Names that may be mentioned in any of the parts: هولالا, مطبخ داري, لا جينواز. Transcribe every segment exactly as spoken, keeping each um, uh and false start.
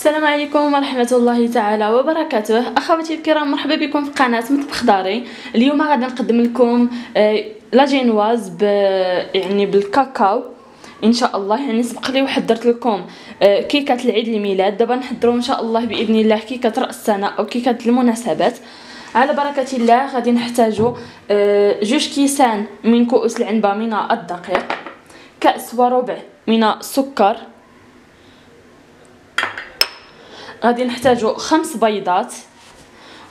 السلام عليكم ورحمه الله تعالى وبركاته. اخواتي الكرام، مرحبا بكم في قناه مطبخ داري. اليوم غادي نقدم لكم لا جينواز ب يعني بالكاكاو ان شاء الله. يعني سبق لي وحضرت لكم كيكه العيد الميلاد، دابا نحضروا ان شاء الله باذن الله كيكه راس السنه او كيكه المناسبات. على بركه الله غادي نحتاجوا جوج كيسان من كؤوس العنبه من الدقيق، كاس وربع من السكر، غادي نحتاجو خمس بيضات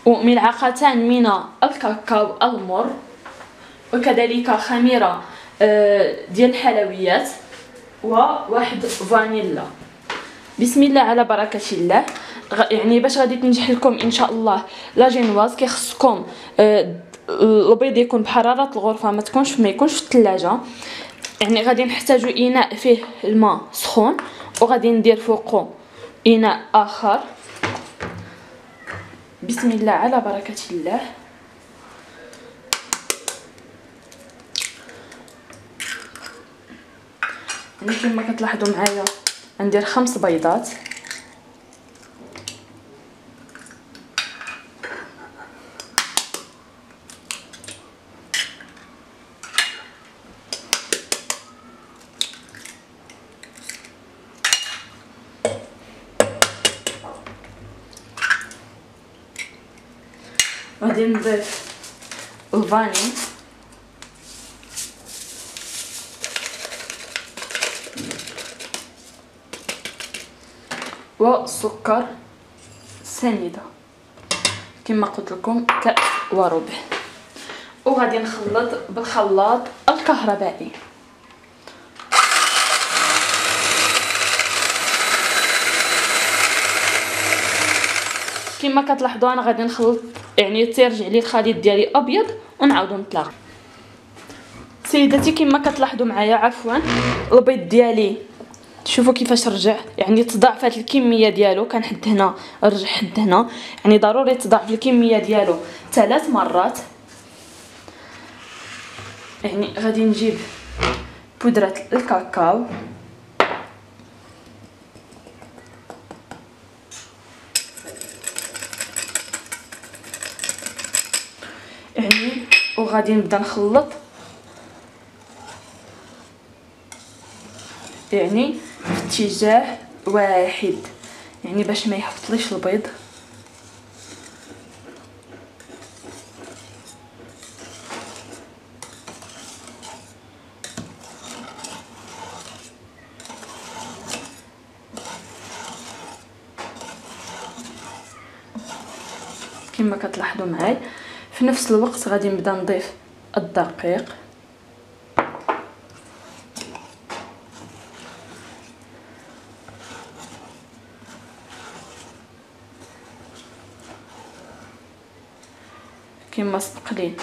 وملعقتان من الكاكاو المر، وكذلك خميره ديال الحلويات وواحد فانيلا. بسم الله على بركه الله. يعني باش غادي تنجح لكم ان شاء الله لا جينواز كيخصكم البيض يكون بحراره الغرفه، ما تكونش ما يكونش في الثلاجه. يعني غادي نحتاجو اناء فيه الماء سخون، وغادي ندير فوقو اناء اخر. بسم الله على بركه الله. كما كتلاحظوا معايا ندير خمس بيضات، غادي نضيف الفاني والسكر سنيده كما قلت لكم كاس وربع، وغادي نخلط بالخلاط الكهربائي. كما كتلاحظوا انا غادي نخلط، يعني تيرجع لي الخليط ديالي ابيض ونعاودو نطلق. سيداتي كما كتلاحظوا معايا عفوا البيض ديالي شوفوا كيفاش رجع، يعني تضاعفات الكميه ديالو، كان حد هنا رجع حد هنا، يعني ضروري تضاعف الكميه ديالو ثلاث مرات. يعني غادي نجيب بودره الكاكاو يعني وغادي نبدا نخلط، يعني في اتجاه واحد، يعني باش ما يحفطليش البيض. كما كتلاحظوا معاي في نفس الوقت غادي نبدا نضيف الدقيق، كما سبق لي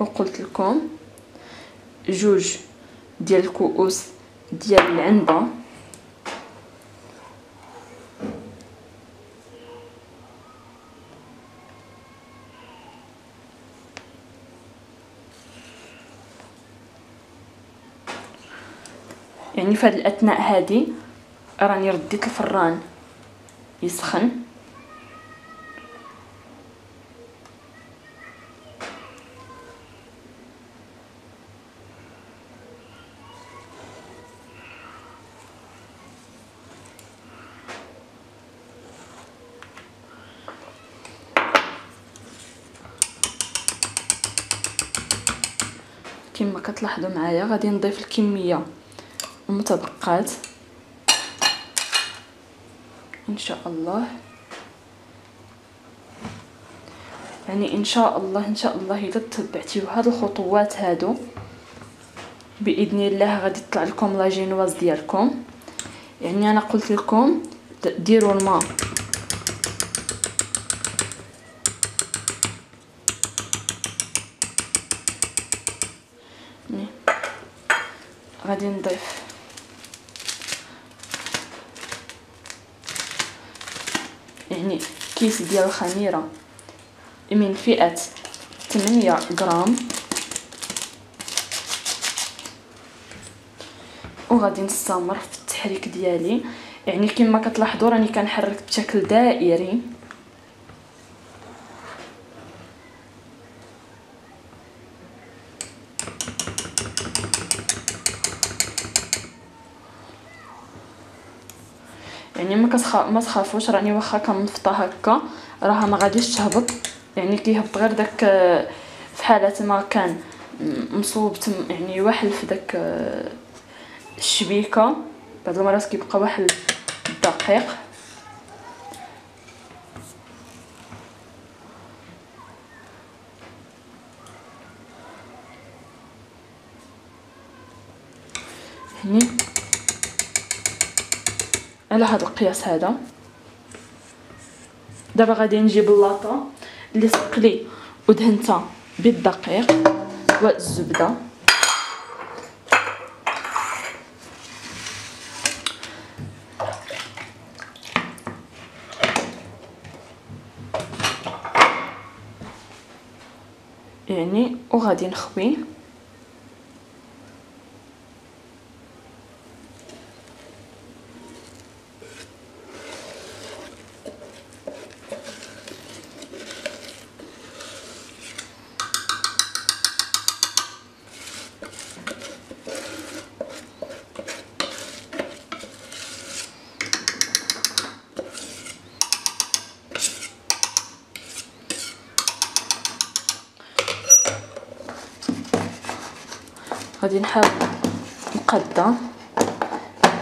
وقلت لكم جوج ديال الكؤوس ديال العنبه، يعني في هاد الاثناء هادي راني رديت الفران يسخن. كما كتلاحظوا معايا غادي نضيف الكميه المتبقات ان شاء الله. يعني ان شاء الله ان شاء الله اذا تبعتيو هاد الخطوات هادو باذن الله غادي تطلع لكم لا جينواز ديالكم. يعني انا قلت لكم ديروا الماء غادي نضيف يعني كيس ديال الخميره من فئه ثمانية غرام، وغادي نستمر في التحريك ديالي. يعني كما كتلاحظوا راني كنحرك بشكل دائري. يعني ما كتخاف ما تخافوش، راني واخا كنفطها هكا راها ما غاديش تهبط. يعني كيهبط غير داك في حاله ما كان مصوبت، يعني واحد في داك الشبيكه بعض المرات كيبقى واحد دقيق. هني على هذا القياس هذا دابا غادي نجيب اللاطه اللي سقلي ودهنتها بالدقيق والزبده. يعني وغادي نخويه. غادي نحاول نقدا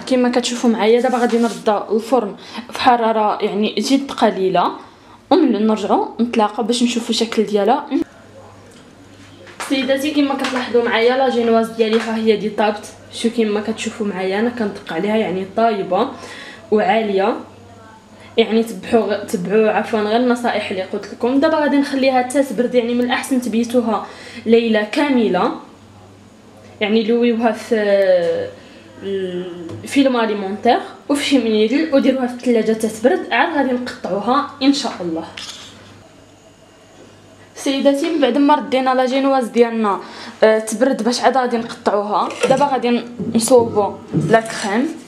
كما كتشوفوا معايا. دابا غادي نرد الفرن في حراره يعني جد قليله ومن نرجعوا نتلاقى باش نشوفوا الشكل ديالها. سيداتي كما كتلاحظوا معايا لا جينواز ديالي ها هي دي طابت. شو كما كتشوفوا معايا انا كندق عليها، يعني طايبه وعاليه. يعني تبعوا تبعوا عفوا غير النصائح اللي قلت لكم. دابا غادي نخليها تتبرد، يعني من الاحسن تبيتوها ليله كامله، يعني لويوها في في الماليمونتير وفي شي منيل وديروها في الثلاجه تتبرد، عاد غادي نقطعوها ان شاء الله. سيداتي من بعد ما ردينا لا جينواز ديالنا تبرد باش عاد غادي نقطعوها. دابا غادي نصوبوا لا كريم.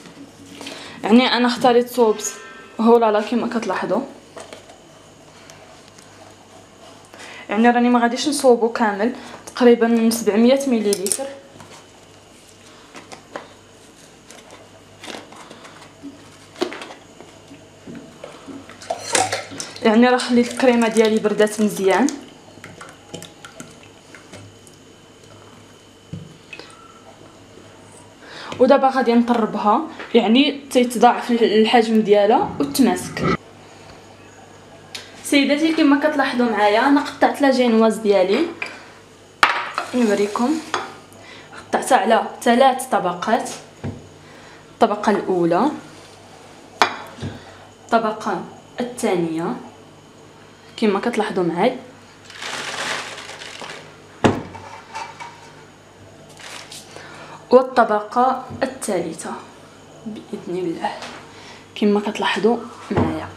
يعني انا اختاريت صوبت هولالا كما كتلاحظوا، يعني راني ما غاديش نصوبو كامل، تقريبا سبعمية مليلتر. يعني راه خليت الكريمه ديالي بردات مزيان. ودابا غادي نطربها، يعني تيتضاعف الحجم ديالها وتماسك. سيداتي كما كتلاحظوا معايا انا قطعت لا جينواز ديالي، نوريكم. قطعتها على ثلاث طبقات. الطبقه الاولى، الطبقه الثانيه كما كتلاحظوا معايا، والطبقه الثالثه باذن الله كما كتلاحظوا معايا.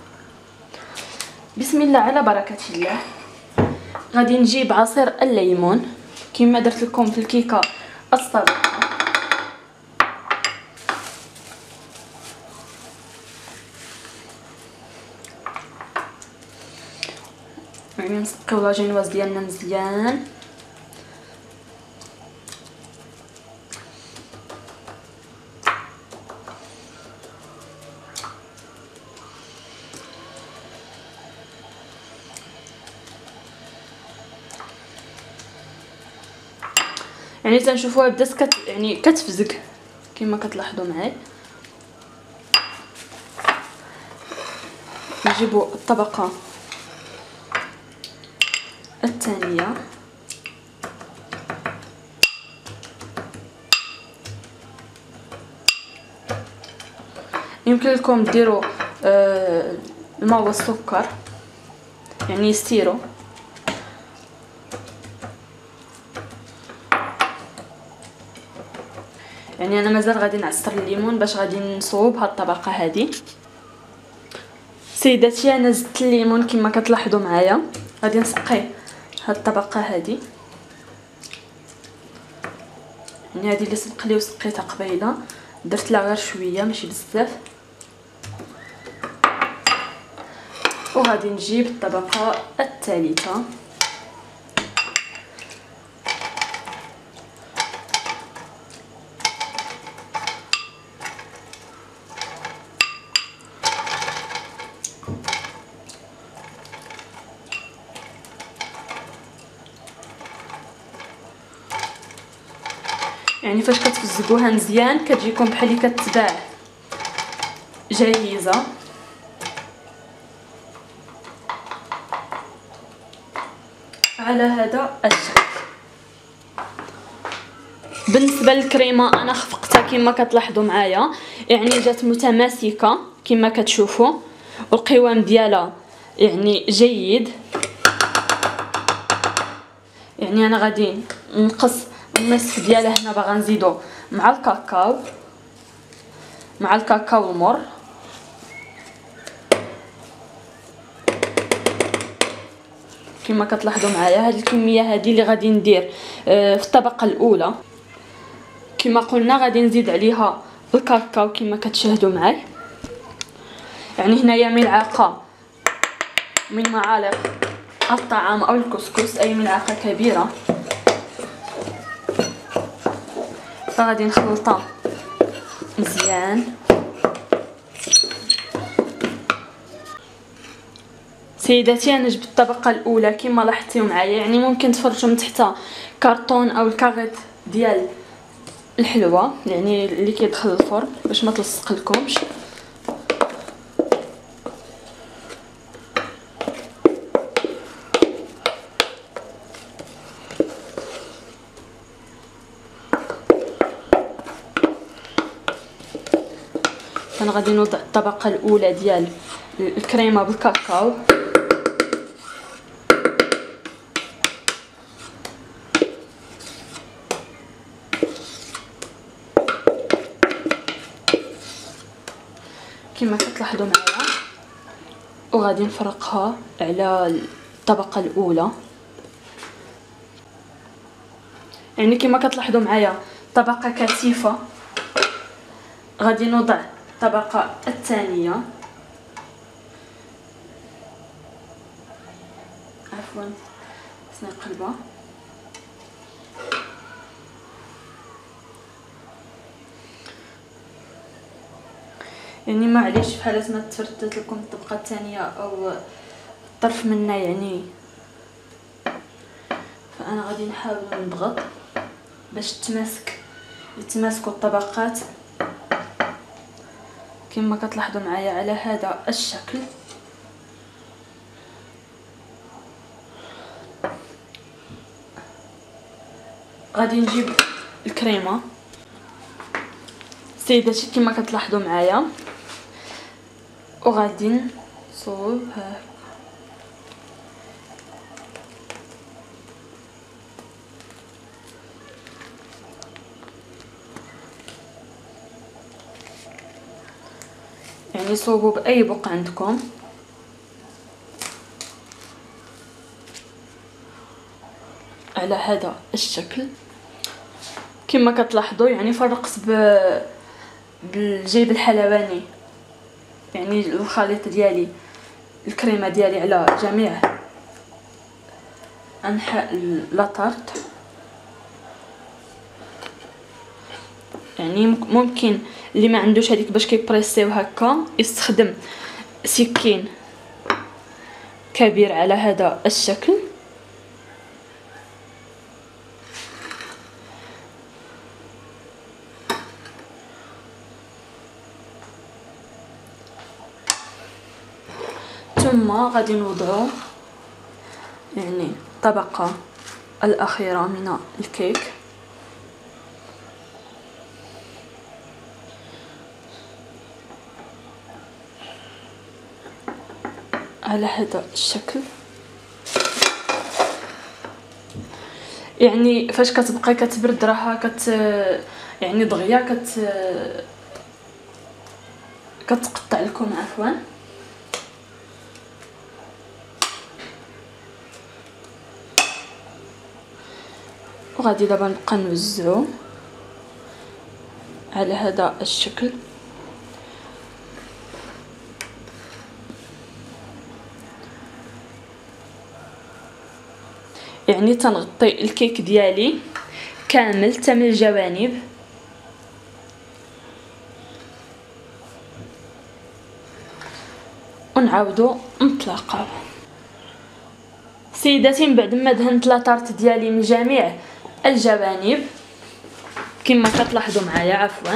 بسم الله على بركه الله. غادي نجيب عصير الليمون كما درت لكم في الكيكه السابقه. يعني نسقيو لا جينواز ديالنا مزيان. يعني تنشوفوها بدات كت يعني كتفزك كما كتلاحظوا معايا. نجيبوا الطبقه الثانيه. يمكن لكم ديروا آه الماء والسكر، يعني يستيروا. يعني انا مازال غادي نعصر الليمون باش غادي نصوب هاد الطبقه هادي. سيداتي انا زدت الليمون كما كتلاحظوا معايا. غادي نسقي هاد الطبقه هادي، يعني هادي اللي سبق لي وسقيتها قبيله. درت لها غير شويه ماشي بزاف. وغادي نجيب الطبقه الثالثه، يعني فاش كتفزقوها مزيان كتجيكم بحال اللي كتباع جاهزه. على هذا الشكل. بالنسبه للكريمه انا خفقتها كما كتلاحظوا معايا، يعني جات متماسكه كما كتشوفوا، والقوام ديالها يعني جيد. يعني انا غادي نقص النصف ديالها هنا، باغا نزيدو مع الكاكاو مع الكاكاو المر. كما كتلاحظوا معايا هاد الكميه هذه اللي غادي ندير في الطبقه الاولى، كما قلنا غادي نزيد عليها الكاكاو كما كتشاهدوا معايا. يعني هنايا ملعقه من معالق الطعام او الكسكس، اي ملعقه كبيره. غادي نخلطها مزيان. سيداتي انا جبت الطبقه الاولى كما لاحظتوا معايا، يعني ممكن تفرجوا من تحتها كارطون او الكاغيط ديال الحلوه، يعني اللي كيدخل الفرن باش ما تلصق لكمش. انا غادي نوضع الطبقه الاولى ديال الكريمه بالكاكاو. كما كتلاحظوا معايا وغادي نفرقها على الطبقه الاولى. يعني كما كتلاحظوا معايا طبقه كثيفه. غادي نوضع الطبقه الثانيه، عفوا خصني نقلبها. يعني معليش بحال ما تفردت لكم الطبقه الثانيه او الطرف منها، يعني فانا غادي نحاول نضغط باش تماسك يتماسكوا الطبقات كما كتلاحظوا معايا على هذا الشكل. غادي نجيب الكريمه. سيداتي كما كتلاحظوا معايا وغادي نصوبها. يعني صوبوا باي بق عندكم. على هذا الشكل كما كتلاحظوا، يعني فرقت ب بالجيب الحلواني يعني الخليط ديالي الكريمه ديالي على جميع انحاء لاطارت. يعني ممكن اللي ما عندوش هذيك باش كيبريسيو هكا يستخدم سكين كبير على هذا الشكل. ثم غادي نوضعو يعني الطبقه الاخيره من الكيك. على هذا الشكل. يعني فاش كتبقى كتبرد راها كت يعني دغيا كت كتقطع لكم، عفوا. وغادي دابا نبقى نوزعو على هذا الشكل. يعني تنغطي الكيك ديالي كامل حتى من الجوانب. ونعاودو نتلاقاو سيداتي. من بعد ما دهنت لاطارت ديالي من جميع الجوانب كما كتلاحظوا معايا، عفوا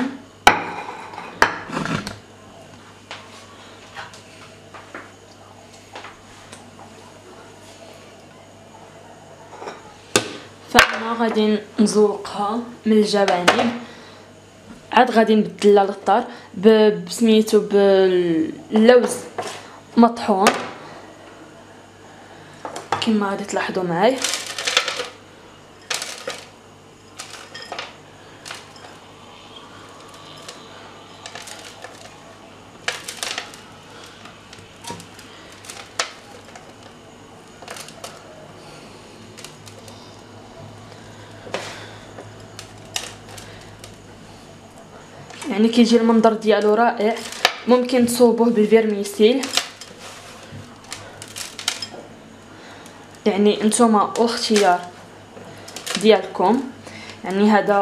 فانا غادي نزوقها من الجوانب، عاد غادي نبدل لها الطار بسميتو باللوز مطحون كما غادي تلاحظوا معايا. يعني كيجي المنظر ديالو رائع. ممكن تصوبوه بالفيرميسيل، يعني نتوما اختيار ديالكم. يعني هذا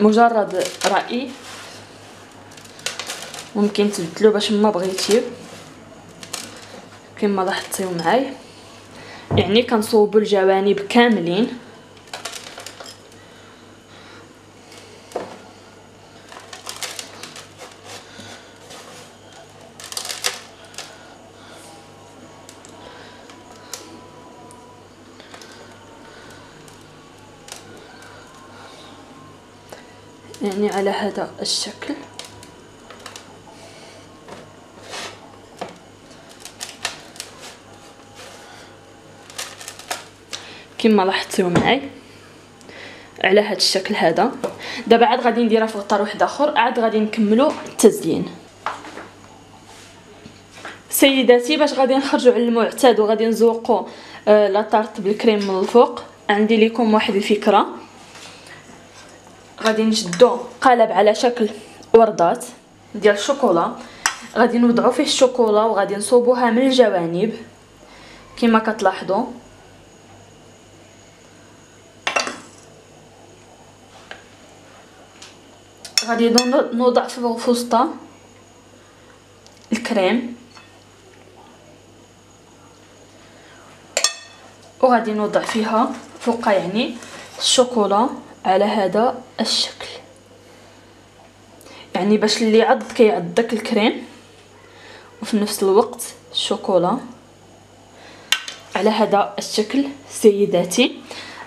مجرد رأي، ممكن تبدلو باش ما بغيتي كما لاحظتيو معايا. يعني كنصوبو الجوانب كاملين. يعني على هذا الشكل. كما لاحظتوا معي على هذا الشكل هذا. دابا عاد غادي نديرها في غطاء واحد اخر، عاد غادي نكملوا التزيين. سيداتي باش غادي نخرجوا على المعتاد وغادي نزوقوا آه لاطارت بالكريم من الفوق، عندي لكم واحد الفكره. غادي نشدو قالب على شكل وردات ديال الشوكولا، غادي نوضعو فيه الشوكولا وغادي نصوبوها من الجوانب كما كتلاحظوا. غادي نوضع في الوسطى الكريم وغادي نوضع فيها فوقها يعني الشوكولا على هذا الشكل. يعني باش اللي يعض كيعض داك الكريم وفي نفس الوقت الشوكولا على هذا الشكل. سيداتي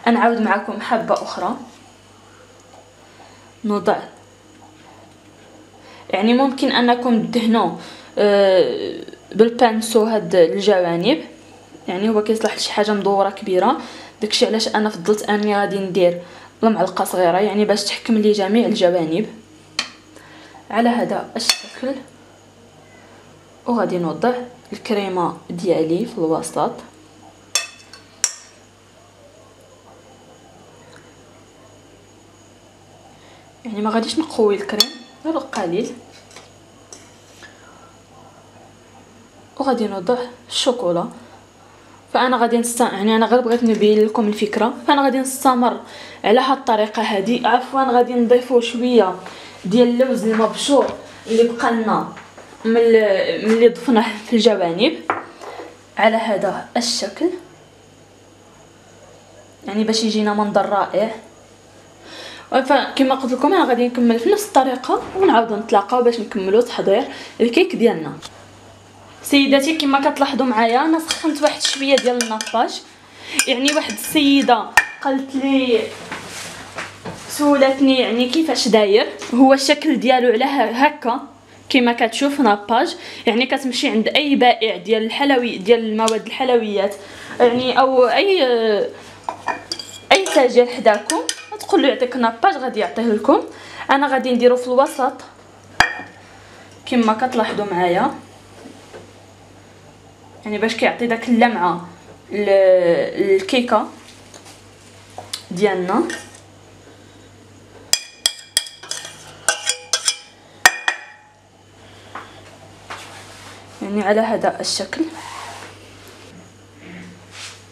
نعاود معكم حبه اخرى، نوضع يعني ممكن انكم تدهنوا بالبانسو هاد الجوانب، يعني هو كيصلح لشي حاجه مدوره كبيره. داكشي علاش انا فضلت اني غادي ندير المعلقه صغيره، يعني باش تحكم لي جميع الجوانب على هذا الشكل. وغادي نوضع الكريمه ديالي في الوسط يعني ما غاديش نقوي الكريم غير القليل، وغادي نوضع الشوكولا. فانا غادي نست يعني انا غير بغيت نبين لكم الفكره، فانا غادي نستمر على هاد الطريقه هذه. عفوا غادي نضيفوا شويه ديال اللوز المبشور اللي بقى لنا من اللي ضفناه في الجوانب على هذا الشكل، يعني باش يجينا منظر رائع. فكما قلت لكم انا غادي نكمل في نفس الطريقه ونعاودوا نتلاقاو باش نكملوا تحضير الكيك ديالنا. سيداتي كما كتلاحظوا معايا انا سخنت واحد شويه ديال النطاج. يعني واحد السيده قالت لي سولتني يعني كيفاش داير هو الشكل ديالو على هكا كما كتشوف نطاج. يعني كتمشي عند اي بائع ديال الحلوي ديال المواد الحلويات يعني او اي اي تاجر حداكم تقول له يعطيك نطاج غادي يعطيه لكم. انا غادي نديرو في الوسط كما كتلاحظوا معايا، يعني باش كيعطي داك اللمعه للكيكه ديالنا. يعني على هذا الشكل.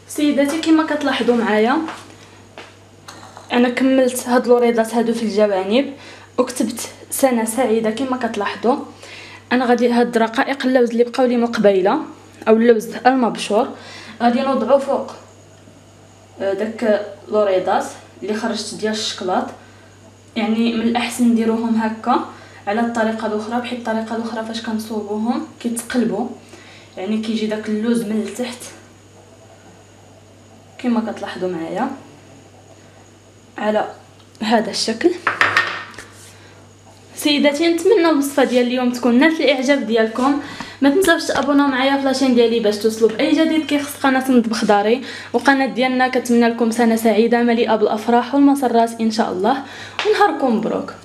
سيداتي كما كتلاحظوا معايا انا كملت هاد لوريضات هادو في الجوانب وكتبت سنه سعيده. كما كتلاحظوا انا غادي هاد رقائق اللوز اللي بقاو لي من قبيله او اللوز المبشور غادي نوضعو فوق داك لوريضات اللي خرجت ديال الشكلاط. يعني من الاحسن نديروهم هكا على الطريقه الاخرى، بحيث الطريقه الاخرى فاش كنصوبوهم كيتقلبوا، يعني كيجي داك اللوز من التحت كما كتلاحظوا معايا على هذا الشكل. سيداتي نتمنى الوصفه ديال اليوم تكون نالت الاعجاب ديالكم. ما تنساوش تابوناو معايا في لاشين ديالي باش توصلوا باي جديد كيخص قناه مطبخ داري. والقناه ديالنا كتمنى لكم سنه سعيده مليئه بالافراح والمسرات ان شاء الله، ونهاركم مبروك.